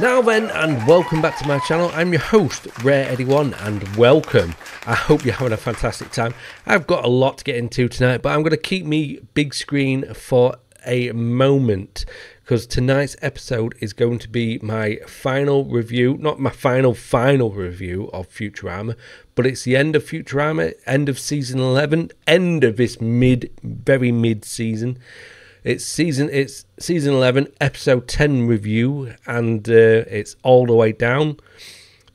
Now then, and welcome back to my channel. I'm your host, Rare Eddie One, and welcome. I hope you're having a fantastic time. I've got a lot to get into tonight, but I'm going to keep me big screen for a moment, because tonight's episode is going to be my final review, not my final review of Futurama, but it's the end of Futurama, end of season 11, end of this very mid season. It's season 11, episode 10 review, and it's all the way down.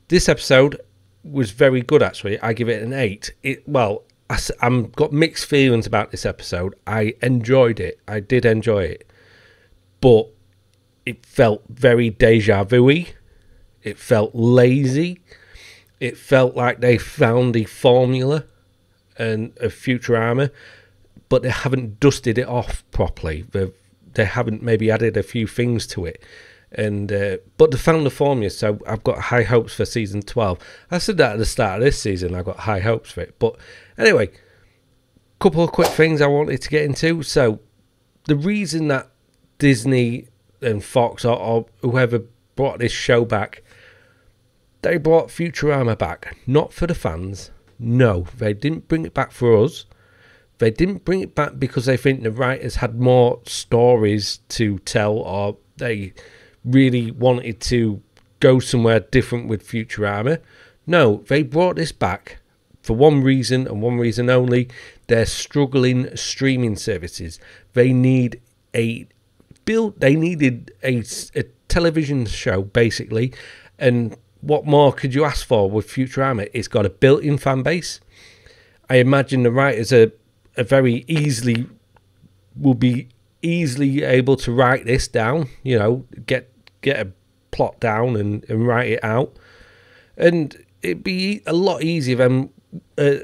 This episode was very good, actually. I give it an 8. Well, I've got mixed feelings about this episode. I enjoyed it. I did enjoy it. But it felt very deja vu-y. It felt lazy. It felt like they found the formula of Futurama, but they haven't dusted it off properly. They haven't maybe added a few things to it, and but they found the formula. So I've got high hopes for season 12. I said that at the start of this season. I got high hopes for it. But anyway, a couple of quick things I wanted to get into. So the reason that Disney and Fox or whoever brought this show back, they brought Futurama back, not for the fans. No, they didn't bring it back for us. They didn't bring it back because they think the writers had more stories to tell, or they really wanted to go somewhere different with Futurama. No, they brought this back for one reason and one reason only. They're struggling streaming services. They need a build. They needed a television show, basically. And what more could you ask for with Futurama? It's got a built-in fan base. I imagine the writers will be easily able to write this down, you know, get a plot down and write it out, and it'd be a lot easier than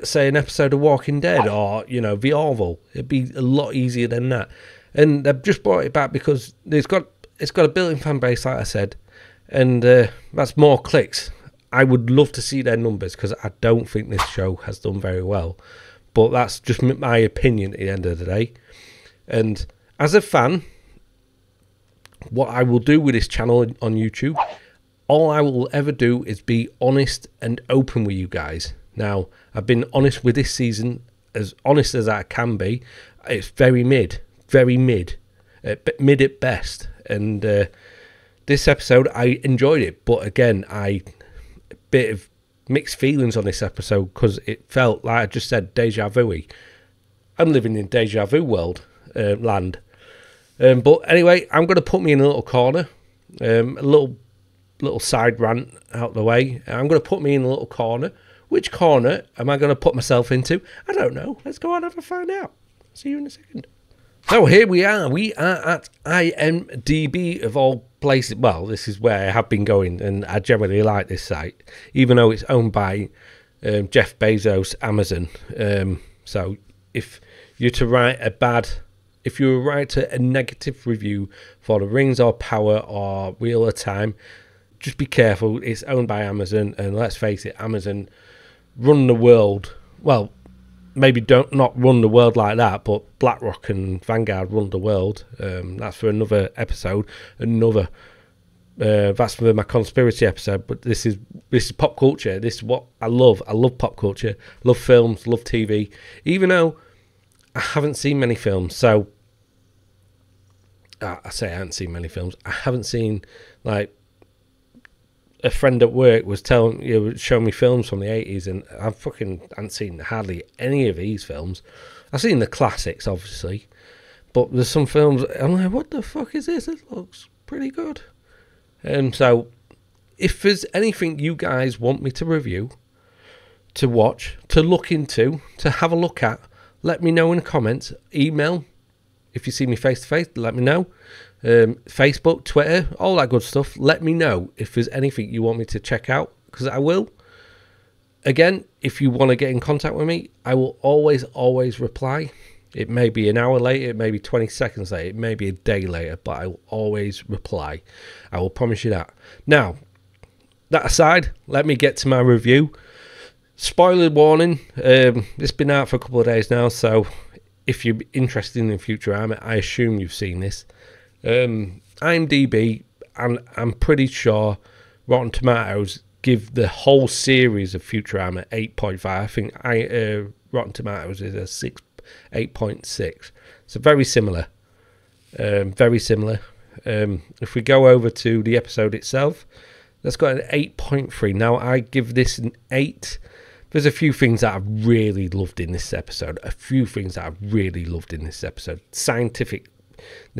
say an episode of Walking Dead, or, you know, the Orville. It'd be a lot easier than that, and they've just brought it back because it's got a built-in fan base, like I said, and that's more clicks. I would love to see their numbers, because I don't think this show has done very well. But that's just my opinion at the end of the day. And as a fan, what I will do with this channel on YouTube, all I will ever do is be honest and open with you guys. Now, I've been honest with this season, as honest as I can be. It's very mid at best. And this episode, I enjoyed it. But again, a bit of mixed feelings on this episode, because it felt, like I just said, deja vu-y. I'm living in deja vu world land. But anyway, I'm going to put me in a little corner, a little side rant out the way. I'm going to put me in a little corner. Which corner am I going to put myself into? I don't know. Let's go on and find out. See you in a second. So here we are. We are at IMDB of all places. Well, this is where I have been going, and I generally like this site, even though it's owned by Jeff Bezos, Amazon. So if you're to write if you were to write a negative review for the Rings or Power or Wheel of Time, just be careful. It's owned by Amazon, and let's face it, Amazon run the world. Well, maybe not run the world like that, but BlackRock and Vanguard run the world. That's for another episode, that's for my conspiracy episode. But this is pop culture. This is what I love. I love pop culture, love films, love TV. Even though I haven't seen many films, so I say I haven't seen many films. I haven't seen, like, a friend at work was showing me films from the 80s, and I fucking haven't seen hardly any of these films. I've seen the classics, obviously, but there's some films I'm like, what the fuck is this? It looks pretty good. And so if there's anything you guys want me to review, to watch, to look into, to have a look at, let me know in the comments. Email, if you see me face to face, let me know. Facebook, Twitter, all that good stuff. Let me know if there's anything you want me to check out, because I will. Again, if you want to get in contact with me, I will always reply. It may be an hour later, it may be 20 seconds later, it may be a day later, but I will always reply. I will promise you that. Now, that aside, let me get to my review. Spoiler warning, it's been out for a couple of days now, so if you're interested in Futurama, I assume you've seen this. IMDb, and I'm pretty sure Rotten Tomatoes give the whole series of Futurama 8.5. I think Rotten Tomatoes is a 8.6. So very similar. If we go over to the episode itself, that's got an 8.3. Now, I give this an 8. There's a few things that I really loved in this episode. The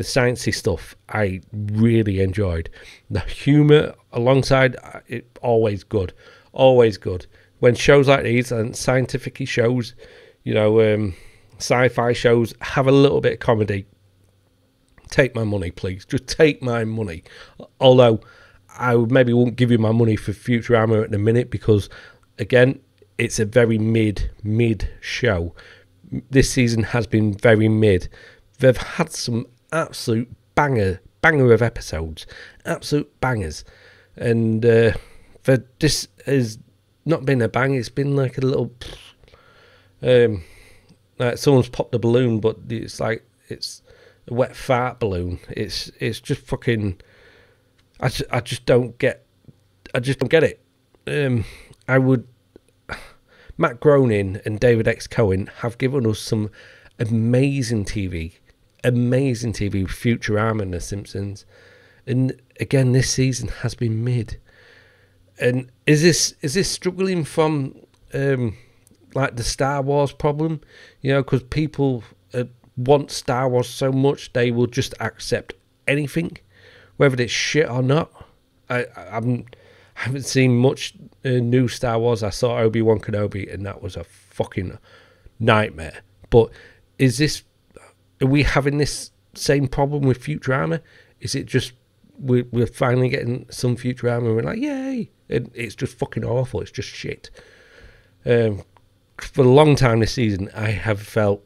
sciencey stuff I really enjoyed. The humour alongside it, always good, always good. When shows like these and scientific-y shows, you know, sci-fi shows have a little bit of comedy. Take my money, please. Just take my money. Although I maybe won't give you my money for Futurama at the minute because, again, it's a very mid show. This season has been very mid. They've had some absolute banger of episodes, absolute bangers, and this has not been a bang. It's been like a little, like someone's popped a balloon, but it's like it's a wet fart balloon. It's just fucking. I just don't get it. Matt Groening and David X. Cohen have given us some amazing TV, Futurama and The Simpsons, and again this season has been mid. And is this struggling from like the Star Wars problem? You know, because people want Star Wars so much they will just accept anything, whether it's shit or not. I haven't seen much new Star Wars. I saw Obi-Wan Kenobi, and that was a fucking nightmare. But are we having this same problem with Futurama? Is it just we're finally getting some Futurama and we're like, yay, and it's just fucking awful, it's just shit. For a long time this season, I have felt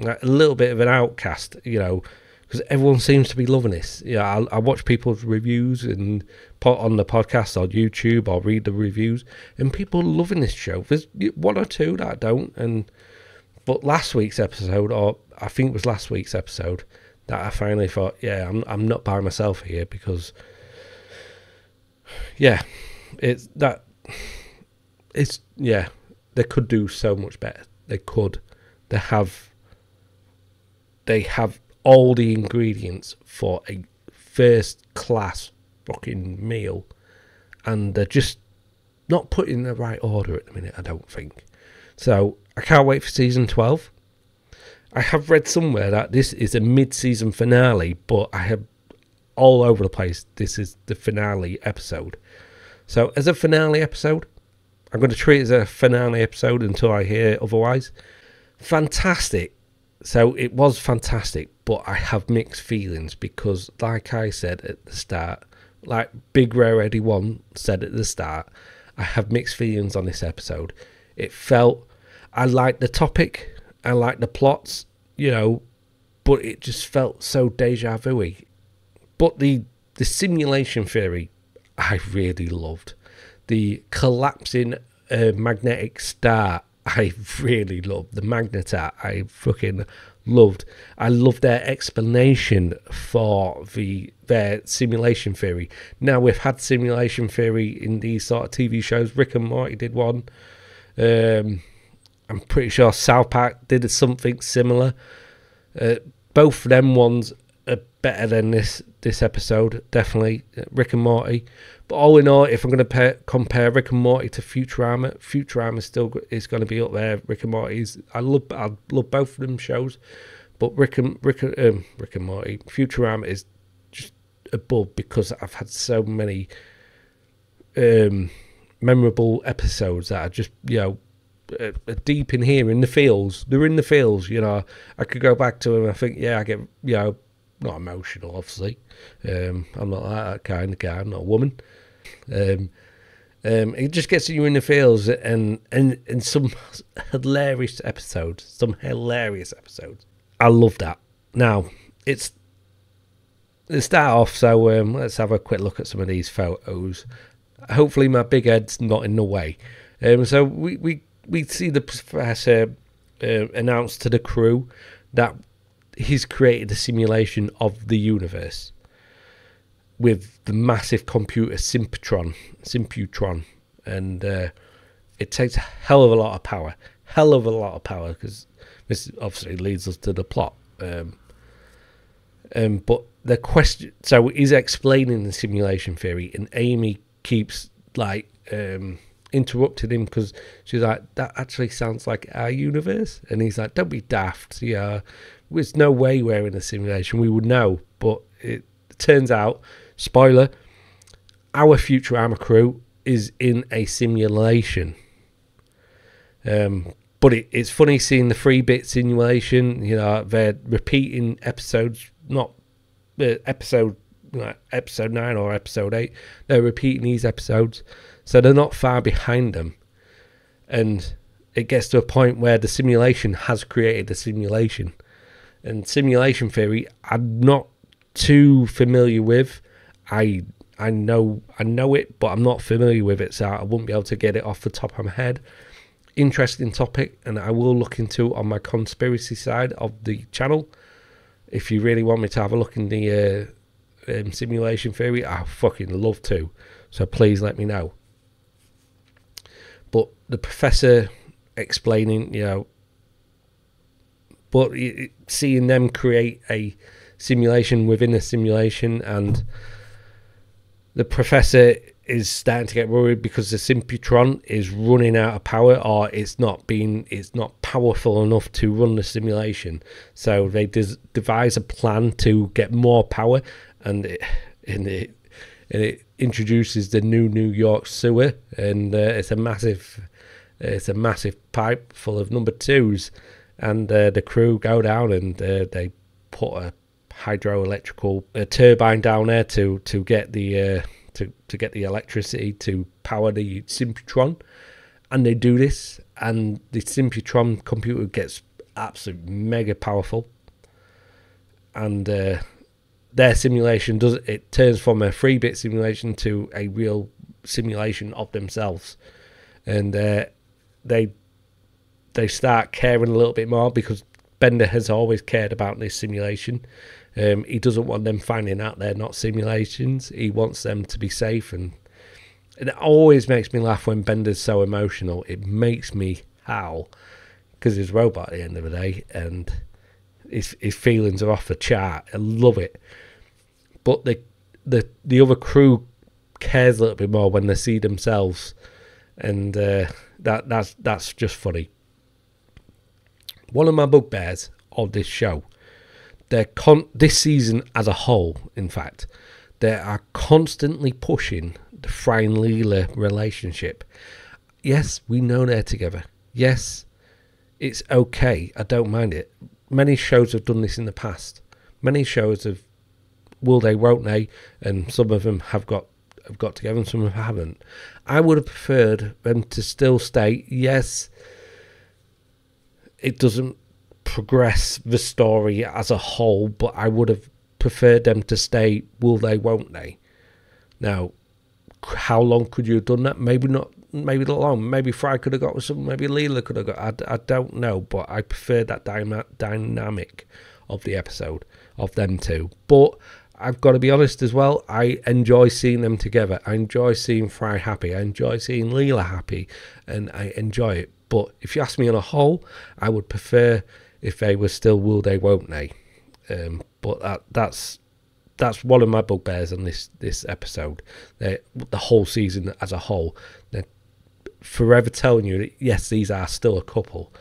like a little bit of an outcast, you know, because everyone seems to be loving this. Yeah, I watch people's reviews and put on the podcast or YouTube or read the reviews, and people are loving this show. There's one or two that don't, but last week's episode, or I think it was last week's episode, that I finally thought, yeah, I'm not by myself here, because, yeah, they could do so much better. They could. They have all the ingredients for a first-class fucking meal, and they're just not put in the right order at the minute, I don't think. So I can't wait for season 12. I have read somewhere that this is a mid-season finale, but I have all over the place. This is the finale episode. So as a finale episode, I'm going to treat it as a finale episode until I hear otherwise. Fantastic. So it was fantastic, but I have mixed feelings because, like I said at the start, like Big Rare Eddie One said at the start, I have mixed feelings on this episode. It felt... I liked the topic, I liked the plots, you know, but it just felt so deja vu-y. But the simulation theory, I really loved. The collapsing magnetic star, I really loved. The magnetar, I fucking loved. I loved their explanation for their simulation theory. Now, we've had simulation theory in these sort of TV shows. Rick and Morty did one. I'm pretty sure South Park did something similar. Both of them ones are better than this episode, definitely, Rick and Morty. But all in all, if I'm going to compare Rick and Morty to Futurama, Futurama still is going to be up there. Rick and Morty's, I love both of them shows, but Rick and Morty, Futurama is just above because I've had so many memorable episodes that are just, you know, deep in here, in the fields. They're in the fields, you know. I could go back to them. I think, yeah, I get, you know, not emotional, obviously. I'm not that kind of guy. I'm not a woman. It just gets you in the fields, and some hilarious episodes. I love that. Now, let's start off. So let's have a quick look at some of these photos. Hopefully, my big head's not in the way. So we see the professor announce to the crew that he's created a simulation of the universe. with the massive computer Simputron, and it takes a hell of a lot of power, because this obviously leads us to the plot. But the question, so he's explaining the simulation theory, and Amy keeps like interrupting him because she's like, that actually sounds like our universe, and he's like, don't be daft, yeah, there's no way we're in a simulation, we would know. But it turns out, spoiler, our Futurama crew is in a simulation. But it's funny seeing the 3-bit simulation. You know, they're repeating episodes, not episode 9 or episode 8. They're repeating these episodes, so they're not far behind them. And it gets to a point where the simulation has created a simulation. And simulation theory, I'm not too familiar with. I know it, but I'm not familiar with it, so I wouldn't be able to get it off the top of my head. Interesting topic, and I will look into on my conspiracy side of the channel. If you really want me to have a look in the simulation theory, I fucking love to, so please let me know. But the professor explaining, you know, but seeing them create a simulation within a simulation, and the professor is starting to get worried because the Simputron is running out of power, or it's not powerful enough to run the simulation. So they devise a plan to get more power, and it introduces the new New York sewer, and it's a massive pipe full of number 2s, and the crew go down, and they put a hydroelectrical turbine down there to get the to get the electricity to power the Simputron. And they do this, and the Simputron computer gets absolutely mega powerful, and their simulation turns from a 3-bit simulation to a real simulation of themselves. And they start caring a little bit more, because Bender has always cared about this simulation. He doesn't want them finding out they're not simulations. He wants them to be safe, and it always makes me laugh when Bender's so emotional. It makes me howl, because he's a robot at the end of the day, and his feelings are off the chart. I love it. But the other crew cares a little bit more when they see themselves, and that's just funny. One of my bugbears of this show. This season as a whole, in fact, they are constantly pushing the Fry and Leela relationship. Yes, we know they're together. Yes, it's okay. I don't mind it. Many shows have done this in the past. Many shows have will they, won't they, and some of them have got together and some of them haven't. I would have preferred them to still stay. Yes, it doesn't progress the story as a whole, but I would have preferred them to stay will they, won't they. Now, how long could you have done that? Maybe not, maybe not long. Maybe Fry could have got with something, maybe Leela could have got, I don't know, but I preferred that dynamic of the episode of them two. But I've got to be honest as well, I enjoy seeing them together. I enjoy seeing Fry happy, I enjoy seeing Leela happy, and I enjoy it. But if you ask me on a whole, I would prefer if they were still will they, won't they. But that's one of my bugbears on this episode. The whole season as a whole, they're forever telling you that yes, these are still a couple,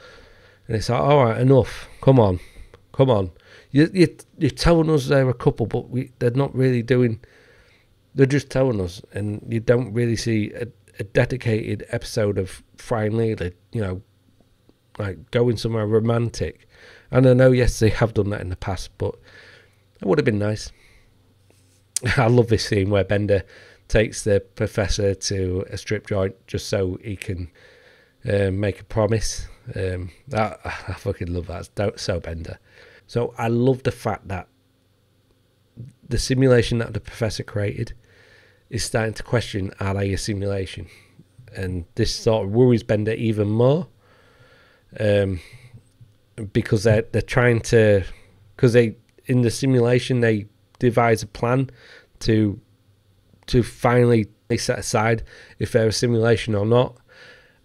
and it's like, all right, enough, come on, you're telling us they're a couple, but they're not really doing. They're just telling us, and you don't really see a dedicated episode of Fry and Leela, you know, like going somewhere romantic. And I know, yes, they have done that in the past, but it would have been nice. I love this scene where Bender takes the professor to a strip joint just so he can make a promise. I fucking love that. It's so Bender. So I love the fact that the simulation that the professor created is starting to question, are they a simulation? And this sort of worries Bender even more, because they're trying to, because they in the simulation they devise a plan to to finally set aside if they're a simulation or not.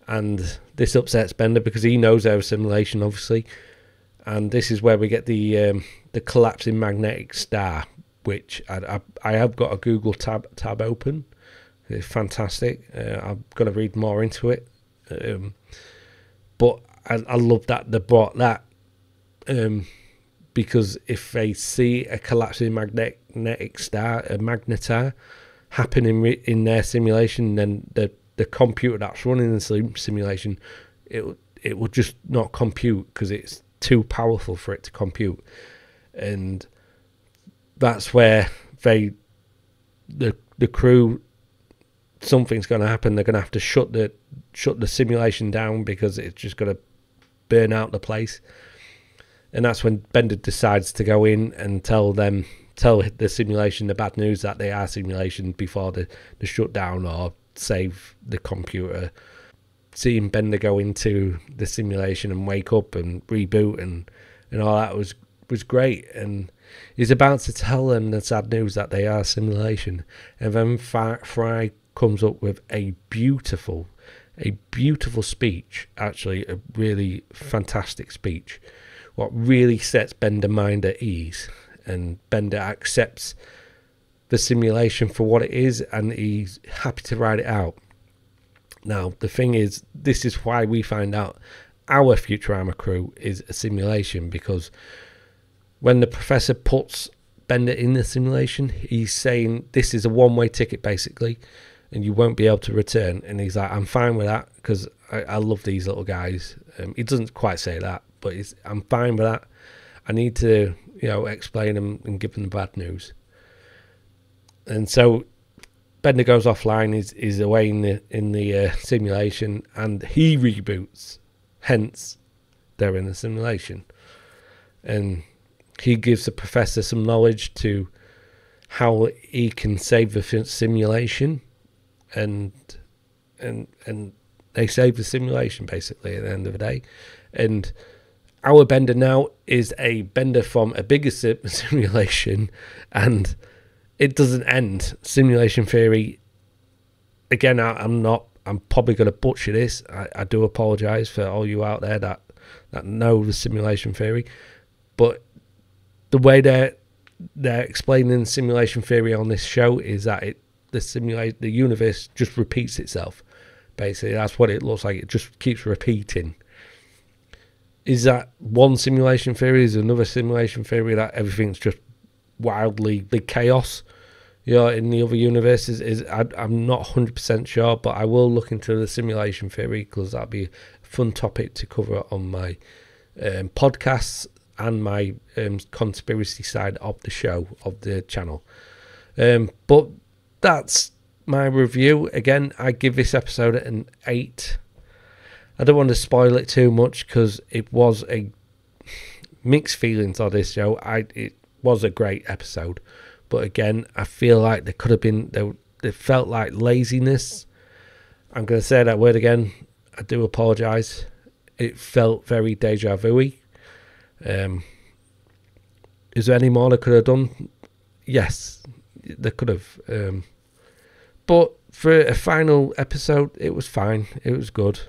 And this upsets Bender because he knows they're a simulation, obviously. And this is where we get the collapsing magnetic star, which I have got a Google tab open. It's fantastic. I've got to read more into it. But I love that they brought that, because if they see a collapsing magnetic star, a magnetar, happening in their simulation, then the computer that's running the simulation, it will just not compute because it's too powerful for it to compute. And that's where the crew, something's going to happen. They're going to have to shut the simulation down because it's just going to burn out the place. And that's when Bender decides to go in and tell the simulation the bad news that they are simulation before the shutdown or save the computer. Seeing Bender go into the simulation and wake up and reboot and all that was great. And he's about to tell them the sad news that they are simulation, and then Fry comes up with a beautiful speech, actually a really fantastic speech, what really sets Bender's mind at ease. And Bender accepts the simulation for what it is, and he's happy to ride it out. Now the thing is, this is why we find out our Futurama crew is a simulation, because when the professor puts Bender in the simulation, he's saying this is a one-way ticket basically, and you won't be able to return. And he's like, I'm fine with that because I love these little guys. He doesn't quite say that, but he's, I'm fine with that. I need to, you know, explain them and give them the bad news. And so Bender goes offline, is away in the simulation, and he reboots. Hence, they're in the simulation. And he gives the professor some knowledge to how he can save the simulation, and they save the simulation basically at the end of the day. And our Bender now is a Bender from a bigger simulation, and it doesn't end. Simulation theory again. I'm probably going to butcher this. I do apologize for all you out there that know the simulation theory, but the way they're explaining simulation theory on this show is that the universe just repeats itself. Basically, that's what it looks like. It just keeps repeating. Is that one simulation theory? Is another simulation theory that everything's just wildly big chaos? You know, in the other universes, I'm not 100% sure, but I will look into the simulation theory because that'd be a fun topic to cover on my podcasts and my conspiracy side of the show, of the channel. But that's my review. Again, I give this episode an 8. I don't want to spoil it too much because it was a mixed feelings on this show. It was a great episode, but again, I feel like there could have been, they felt like laziness. I'm going to say that word again. I do apologise. It felt very deja vu-y. Is there any more they could have done? Yes, they could have. But for a final episode, it was fine. It was good.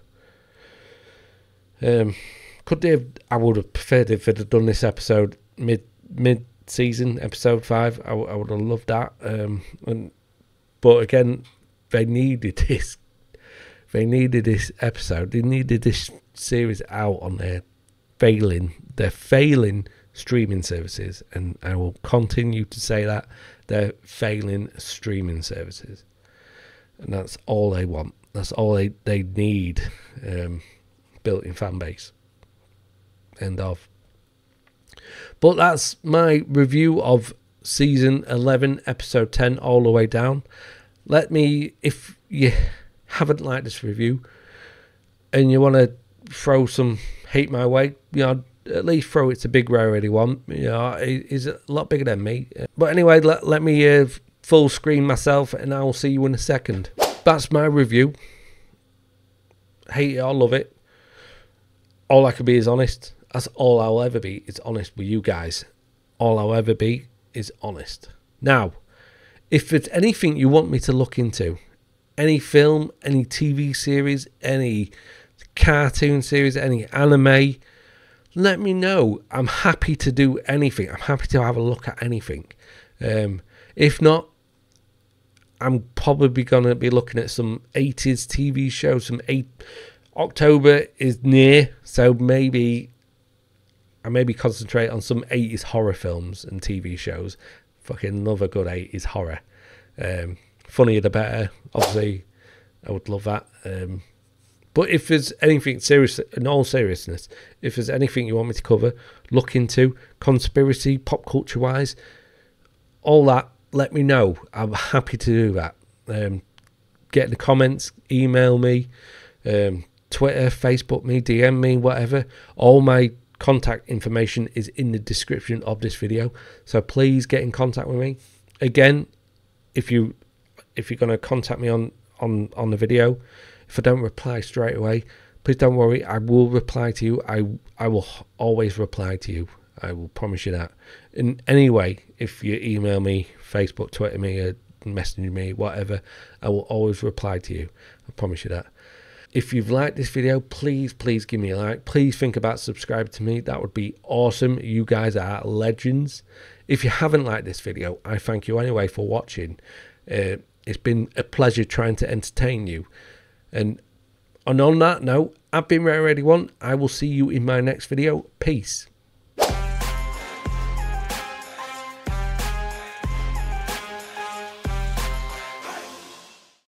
Could they have, I would have preferred if they'd have done this episode mid-season, episode 5. I would have loved that. But again, they needed this. They needed this episode. They needed this series out on their failing streaming services, and I will continue to say that they're failing streaming services, and that's all they want, that's all they need. Built-in fan base, end of. But that's my review of season 11 episode 10 all the way down. Let me, if you haven't liked this review and you want to throw some hate my way, you know, at least throw it to Big Rare Eddie One. You know, he's a lot bigger than me. But anyway, let me full screen myself, and I will see you in a second. That's my review. Hate it or love it, all I can be is honest. That's all I'll ever be, is honest with you guys. All I'll ever be is honest. Now, If it's anything you want me to look into, any film, any TV series, any cartoon series, any anime, let me know. I'm happy to do anything. I'm happy to have a look at anything. If not, I'm probably going to be looking at some 80s TV shows. October is near, so maybe I concentrate on some 80s horror films and TV shows. Fucking love a good 80s horror. Funnier the better. Obviously, I would love that. But if there's anything serious, in all seriousness, if there's anything you want me to cover, look into, conspiracy, pop culture wise, all that, let me know. I'm happy to do that. Get in the comments, email me, Twitter, Facebook me, DM me, whatever. All my contact information is in the description of this video, so please get in contact with me. Again, if you're going to contact me on the video, if I don't reply straight away, please don't worry. I will reply to you. I will always reply to you. I will promise you that. In any way, if you email me, Facebook, Twitter me, message me, whatever, I will always reply to you. I promise you that. If you've liked this video, please, please give me a like. Please think about subscribing to me. That would be awesome. You guys are legends. If you haven't liked this video, I thank you anyway for watching. It's been a pleasure trying to entertain you. And on that note, I've been Rare Eddie One. I will see you in my next video. Peace.